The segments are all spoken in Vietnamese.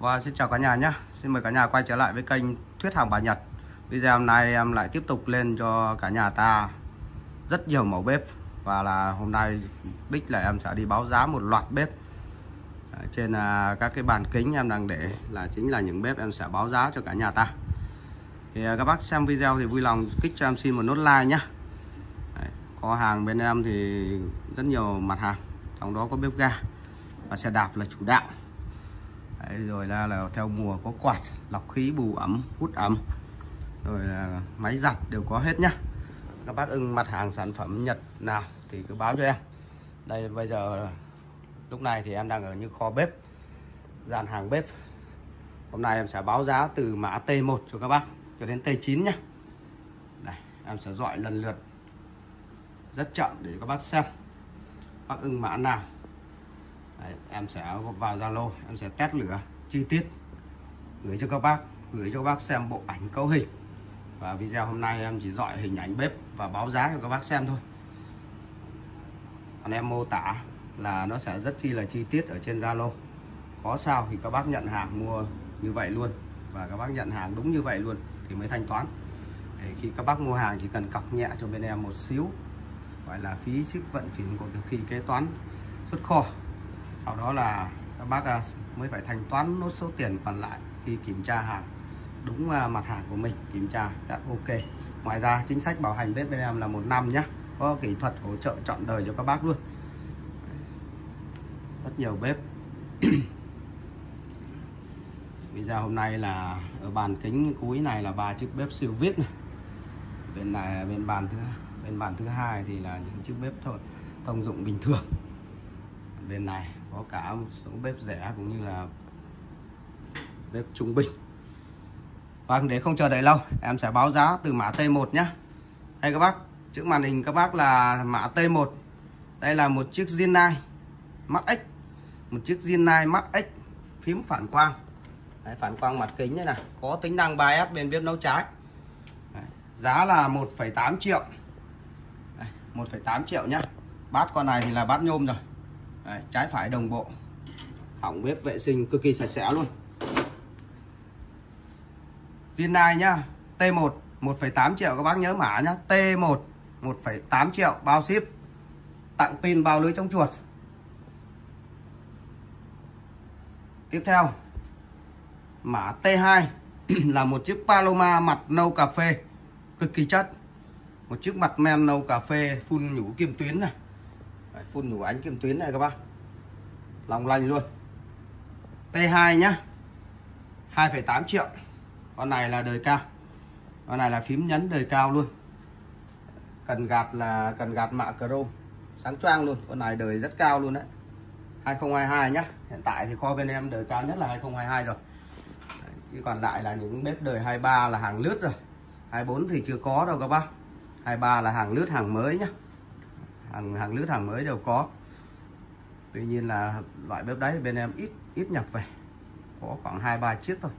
Và xin chào cả nhà nhé. Xin mời cả nhà quay trở lại với kênh Thuyết Hàng Bãi Nhật. Video hôm nay em lại tiếp tục lên cho cả nhà ta rất nhiều mẫu bếp. Và là hôm nay đích là em sẽ đi báo giá một loạt bếp. Trên các cái bàn kính em đang để là chính là những bếp em sẽ báo giá cho cả nhà ta. Thì các bác xem video thì vui lòng kích cho em xin một nút like nhé. Có hàng bên em thì rất nhiều mặt hàng, trong đó có bếp ga và xe đạp là chủ đạo. Đấy, rồi là theo mùa có quạt, lọc khí, bù ẩm, hút ẩm, rồi là máy giặt đều có hết nhá. Các bác ưng mặt hàng sản phẩm Nhật nào thì cứ báo cho em. Đây bây giờ lúc này thì em đang ở như kho bếp, dàn hàng bếp. Hôm nay em sẽ báo giá từ mã T1 cho các bác cho đến T9 nhá. Đây, em sẽ dọi lần lượt rất chậm để các bác xem bác ưng mã nào. Đấy, em sẽ vào Zalo, em sẽ test lửa chi tiết gửi cho các bác, gửi cho các bác xem bộ ảnh cấu hình. Và video hôm nay em chỉ dọi hình ảnh bếp và báo giá cho các bác xem thôi. Còn em mô tả là nó sẽ rất chi là chi tiết ở trên Zalo. Có sao thì các bác nhận hàng mua như vậy luôn, và các bác nhận hàng đúng như vậy luôn thì mới thanh toán. Đấy, khi các bác mua hàng chỉ cần cọc nhẹ cho bên em một xíu, gọi là phí ship vận chuyển của khi kế toán xuất kho. Sau đó là các bác mới phải thanh toán nốt số tiền còn lại khi kiểm tra hàng đúng mặt hàng của mình, kiểm tra đã ok. Ngoài ra chính sách bảo hành bếp bên em là 1 năm nhé, có kỹ thuật hỗ trợ trọn đời cho các bác luôn. Rất nhiều bếp. Bây giờ hôm nay là ở bàn kính cuối này là 3 chiếc bếp siêu vip này. Bên này bên bàn thứ hai thì là những chiếc bếp thôi thông dụng bình thường. Bên này có cả một số bếp rẻ cũng như là bếp trung bình. Vâng, để không chờ đợi lâu, em sẽ báo giá từ mã T1 nhé. Đây các bác, trước màn hình các bác là mã T1. Đây là một chiếc Rinnai Mark X. Một chiếc Rinnai Mark X phím phản quang. Đấy, phản quang mặt kính này này, có tính năng 3S bên bếp nấu trái. Đấy, giá là 1,8 triệu. 1,8 triệu nhé. Bát con này thì là bát nhôm rồi. Đấy, trái phải đồng bộ, hỏng bếp vệ sinh cực kỳ sạch sẽ luôn. Rinnai nhá, T1 1,8 triệu các bác nhớ mã nhá, T1 1,8 triệu bao ship, tặng pin bao lưới chống chuột. Tiếp theo mã T2 là một chiếc Paloma mặt nâu cà phê cực kỳ chất, một chiếc mặt men nâu cà phê phun nhũ kim tuyến này. Đấy, phun nhũ ánh kim tuyến này các bác, lòng lành luôn. T2 nhá, 2,8 triệu. Con này là đời cao, con này là phím nhấn đời cao luôn. Cần gạt là cần gạt mạ chrome, sáng choang luôn. Con này đời rất cao luôn đấy, 2022 nhá. Hiện tại thì kho bên em đời cao nhất là 2022 rồi. Đấy, còn lại là những bếp đời 23 là hàng lướt rồi, 24 thì chưa có đâu các bác. 23 là hàng lướt, hàng mới nhá. Hàng lướt hàng mới đều có. Tuy nhiên là loại bếp đấy bên em ít nhập về, có khoảng 2-3 chiếc thôi.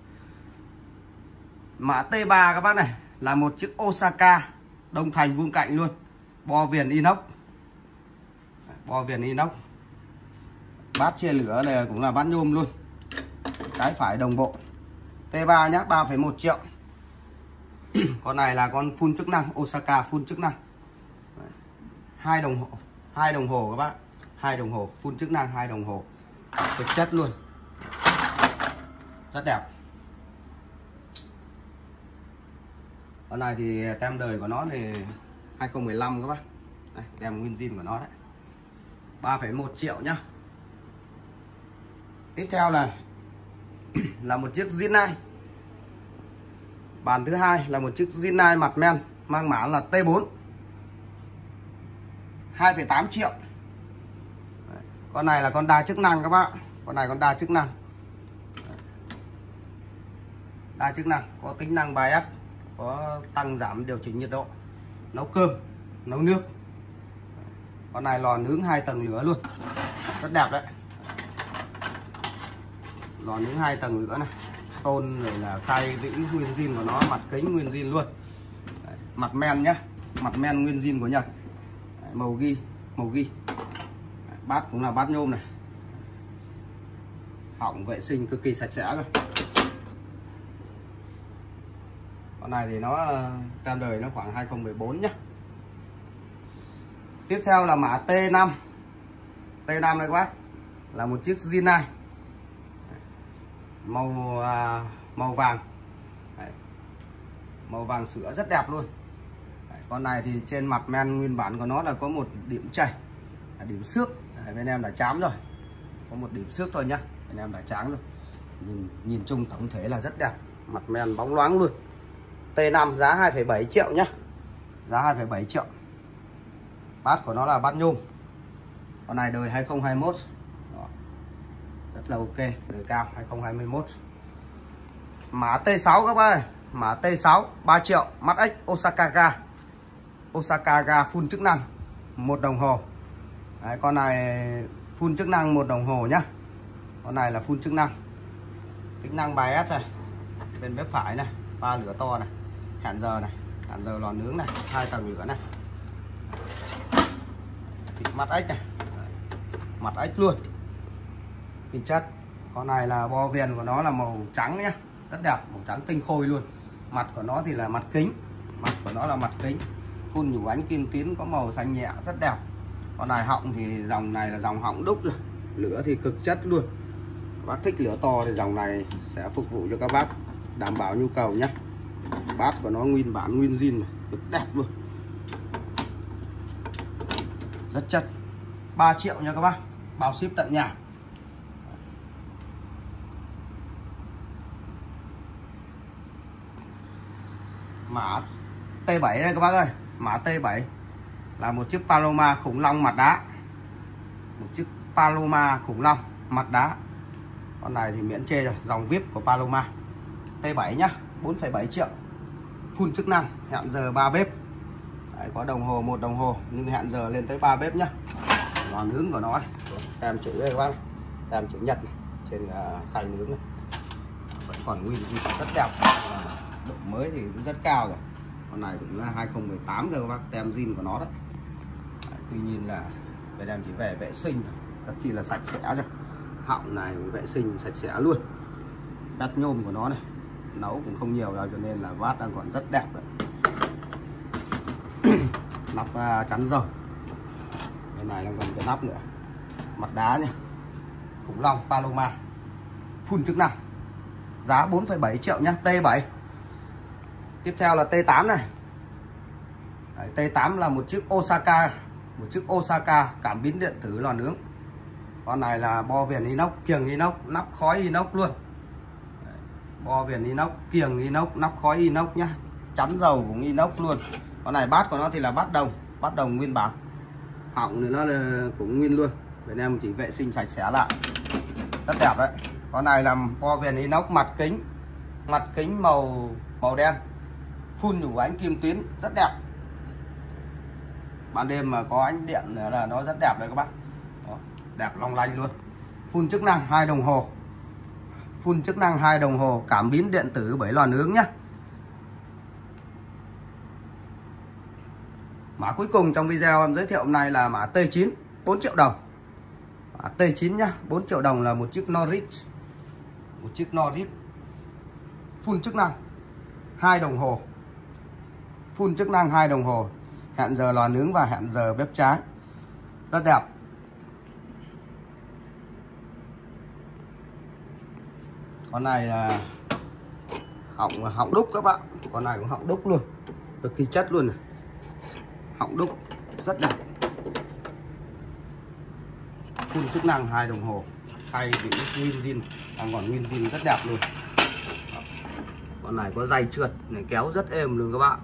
Mã T3 các bác này là một chiếc Osaka đồng thành vuông cạnh luôn, bo viền inox. Bo viền inox. Bát chia lửa này cũng là bát nhôm luôn, trái phải đồng bộ. T3 nhá, 3,1 triệu. Con này là con full chức năng, Osaka full chức năng. 2 đồng hồ các bác, 2 đồng hồ full chức năng, 2 đồng hồ thực chất luôn, rất đẹp. Con này thì tem đời của nó thì 2015 các bác. Đây, tem nguyên zin của nó đấy, 3,1 triệu nhá. Tiếp theo là một chiếc Rinnai. Bàn thứ hai là một chiếc Rinnai mặt men mang mã là T4, 2,8 triệu. Con này là con đa chức năng các bác. Con này con đa chức năng. Đa chức năng, có tính năng 3S, có tăng giảm điều chỉnh nhiệt độ, nấu cơm, nấu nước. Con này lò nướng 2 tầng lửa luôn, rất đẹp đấy. Lò nướng 2 tầng lửa này, tôn rồi là khay vĩ nguyên zin của nó, mặt kính nguyên zin luôn. Đấy, mặt men nhá, mặt men nguyên zin của Nhật. Màu ghi, màu ghi. Bát cũng là bát nhôm này, họng vệ sinh cực kỳ sạch sẽ rồi. Con này thì nó ra đời nó khoảng 2014 nhá. Tiếp theo là mã T5. T5 đây các bác, là một chiếc Rinnai màu vàng. Đấy, màu vàng sữa rất đẹp luôn. Đấy, con này thì trên mặt men nguyên bản của nó là có một điểm chảy, điểm xước. Đấy, bên em đã chám rồi, có một điểm xước thôi nhá, bên em đã tráng rồi. Nhìn chung tổng thể là rất đẹp, mặt men bóng loáng luôn. T5 giá 2,7 triệu nhá, giá 2,7 triệu. Bát của nó là bát nhôm. Con này đời 2021. Đó, rất là ok, đời cao 2021. Mã T6 các bạn ơi, mã T6 3 triệu, Mark X Osaka ga. Osaka ga full chức năng, 1 đồng hồ. Đấy, con này full chức năng 1 đồng hồ nhá. Con này là full chức năng. Tính năng 3S này, bên bếp phải này, 3 lửa to này, hẹn giờ này, hẹn giờ lò nướng này, 2 tầng lửa này. Mặt ếch này, mặt ếch luôn. Thì chất con này là bo viền của nó là màu trắng nhá, rất đẹp, màu trắng tinh khôi luôn. Mặt của nó thì là mặt kính, mặt của nó là mặt kính phun nhũ ánh kim tiến có màu xanh nhẹ, rất đẹp. Con này họng thì dòng này là dòng họng đúc rồi, lửa thì cực chất luôn. Bác thích lửa to thì dòng này sẽ phục vụ cho các bác, đảm bảo nhu cầu nhé. Bát của nó nguyên bản nguyên zin, cực đẹp luôn, rất chất. 3 triệu nha các bác, bao ship tận nhà. Mã T7 đây các bác ơi, mã T7 là một chiếc Paloma khủng long mặt đá. Một chiếc Paloma khủng long mặt đá. Con này thì miễn chê rồi, dòng VIP của Paloma. T7 nhá, 4,7 triệu. Full chức năng, hẹn giờ 3 bếp. Đấy, có đồng hồ, 1 đồng hồ nhưng hẹn giờ lên tới 3 bếp nhá. Lò nướng của nó này, tem chữ đây các bác, tem chữ nhật này, trên khay nướng này. Vẫn còn nguyên gì rất đẹp. Độ mới thì cũng rất cao rồi. Con này cũng là 2018 rồi các bác, tem zin của nó đấy. Đấy, tuy nhiên là bên em chỉ về vệ sinh thôi, rất chỉ là sạch sẽ rồi. Họng này vệ sinh sạch sẽ luôn. Bát nhôm của nó này, nấu cũng không nhiều đâu cho nên là vát đang còn rất đẹp đấy. Nắp chắn dầu, bên này đang còn cái nắp nữa. Mặt đá nhá, khủng long Paloma full chức năng, giá 4,7 triệu nhá. T7. Tiếp theo là T8 này. Đấy, T8 là một chiếc Osaka, một chiếc Osaka cảm biến điện tử lò nướng. Con này là bo viền inox, kiềng inox, nắp khói inox luôn. Đấy, bo viền inox, kiềng inox, nắp khói inox nhá, chắn dầu cũng inox luôn. Con này bát của nó thì là bát đồng nguyên bản. Họng thì nó là cũng nguyên luôn. Bên em chỉ vệ sinh sạch sẽ lại. Rất đẹp đấy. Con này làm bo viền inox, mặt kính màu đen. Phun nhũ ánh kim tuyến, rất đẹp. Ban đêm mà có ánh điện nữa là nó rất đẹp đấy các bác. Đó, đẹp long lanh luôn. Phun chức năng 2 đồng hồ. Phun chức năng 2 đồng hồ, cảm biến điện tử 7 lò nướng nhá. Mã cuối cùng trong video em giới thiệu hôm nay là mã T9, 4 triệu đồng. Mã T9 nhá, 4 triệu đồng là một chiếc Norich. Một chiếc Norich full chức năng 2 đồng hồ. Full chức năng 2 đồng hồ, hẹn giờ lò nướng và hẹn giờ bếp trái. Rất đẹp. Con này là họng đúc các bạn, con này cũng họng đúc luôn. Cực kỳ chất luôn này. Họng đúc rất đẹp, full chức năng 2 đồng hồ, khay bị nguyên zin, đang còn nguyên zin, rất đẹp luôn. Con này có dây trượt này, kéo rất êm luôn các bạn.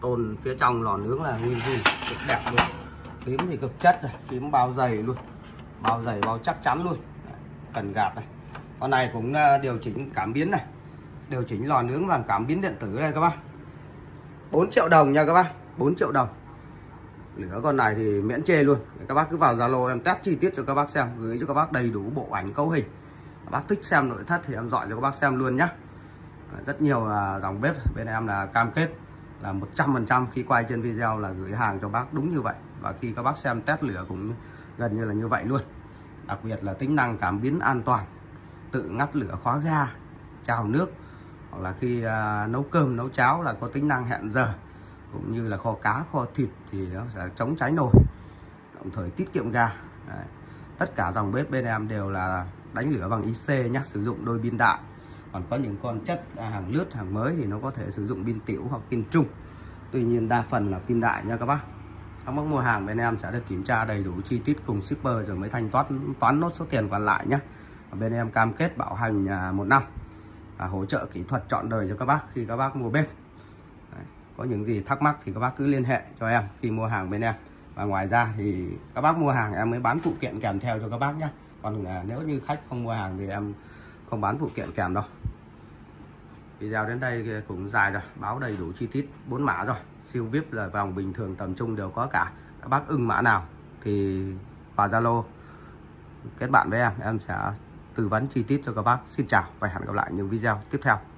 Tôn phía trong lò nướng là nguyên zin, rất đẹp luôn. Phím thì cực chất rồi, phím bao dày luôn, bao dày bao chắc chắn luôn. Đấy, cần gạt này. Con này cũng điều chỉnh cảm biến này, điều chỉnh lò nướng và cảm biến điện tử đây các bác. 4 triệu đồng nha các bác, 4 triệu đồng. Lửa con này thì miễn chê luôn. Các bác cứ vào Zalo em test chi tiết cho các bác xem, gửi cho các bác đầy đủ bộ ảnh cấu hình. Các bác thích xem nội thất thì em dọi cho các bác xem luôn nhá. Rất nhiều dòng bếp bên em là cam kết là 100% khi quay trên video là gửi hàng cho bác đúng như vậy. Và khi các bác xem test lửa cũng gần như là như vậy luôn. Đặc biệt là tính năng cảm biến an toàn, tự ngắt lửa khóa ga, chào nước, hoặc là khi nấu cơm nấu cháo là có tính năng hẹn giờ, cũng như là kho cá kho thịt thì nó sẽ chống cháy nồi, đồng thời tiết kiệm ga. Đấy. Tất cả dòng bếp bên em đều là đánh lửa bằng IC nhé, sử dụng đôi pin đại. Còn có những con chất hàng lướt, hàng mới thì nó có thể sử dụng pin tiểu hoặc pin trung, tuy nhiên đa phần là pin đại nha các bác. Các bác mua hàng bên em sẽ được kiểm tra đầy đủ chi tiết cùng shipper rồi mới thanh toán nốt số tiền còn lại nhé. Bên em cam kết bảo hành 1 năm, hỗ trợ kỹ thuật trọn đời cho các bác khi các bác mua bếp. Đấy. Có những gì thắc mắc thì các bác cứ liên hệ cho em khi mua hàng bên em. Và ngoài ra thì các bác mua hàng em mới bán phụ kiện kèm theo cho các bác nhé. Còn nếu như khách không mua hàng thì em không bán phụ kiện kèm đâu. Video đến đây cũng dài rồi, báo đầy đủ chi tiết 4 mã rồi, siêu VIP là vòng bình thường tầm trung đều có cả. Các bác ưng mã nào thì vào Zalo kết bạn với em sẽ tư vấn chi tiết cho các bác. Xin chào và hẹn gặp lại những video tiếp theo.